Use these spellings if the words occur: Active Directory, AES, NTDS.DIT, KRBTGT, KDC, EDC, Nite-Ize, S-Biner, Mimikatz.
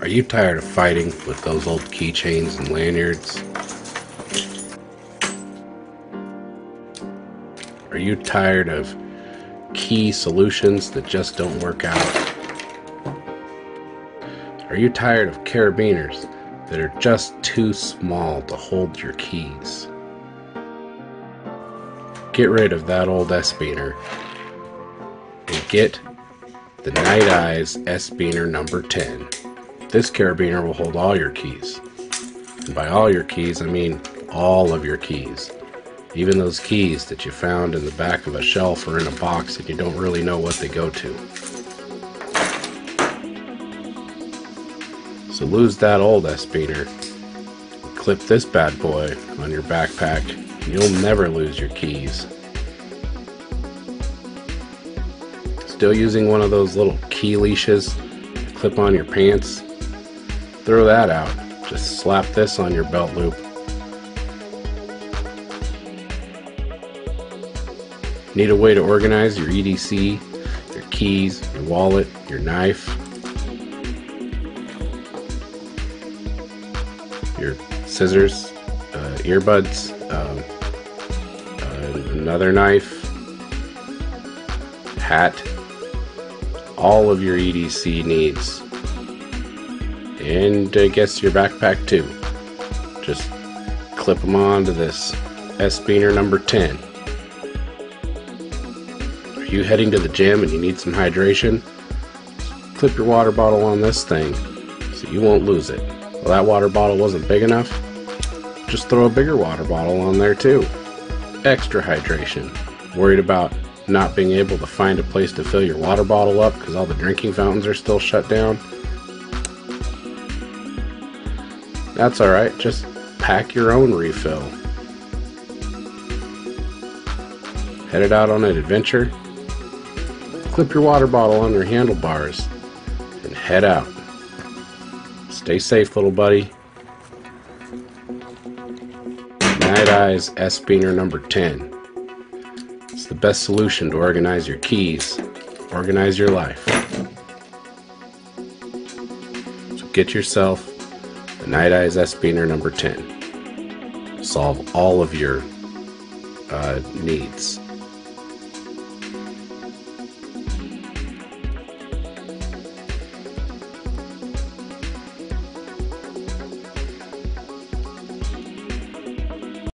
Are you tired of fighting with those old keychains and lanyards? Are you tired of key solutions that just don't work out? Are you tired of carabiners that are just too small to hold your keys? Get rid of that old S-Biner and get the Nite-Ize S-Biner number 10. This carabiner will hold all your keys. And by all your keys, I mean all of your keys. Even those keys that you found in the back of a shelf or in a box and you don't really know what they go to. So lose that old S-Biner, clip this bad boy on your backpack, and you'll never lose your keys. Still using one of those little key leashes to clip on your pants? Throw that out. Just slap this on your belt loop. Need a way to organize your EDC, your keys, your wallet, your knife, your scissors, earbuds, another knife, hat, all of your EDC needs, and I guess your backpack too. Just clip them onto this S-Biner number 10. You heading to the gym and you need some hydration? Clip your water bottle on this thing so you won't lose it. Well, that water bottle wasn't big enough. Just throw a bigger water bottle on there too. Extra hydration. Worried about not being able to find a place to fill your water bottle up because all the drinking fountains are still shut down? That's alright, just pack your own refill. Headed out on an adventure? Clip your water bottle on your handlebars and head out. Stay safe, little buddy. Nite-Ize S-Biner number 10. It's the best solution to organize your keys, organize your life. So get yourself the Nite-Ize S-Biner number 10. Solve all of your needs.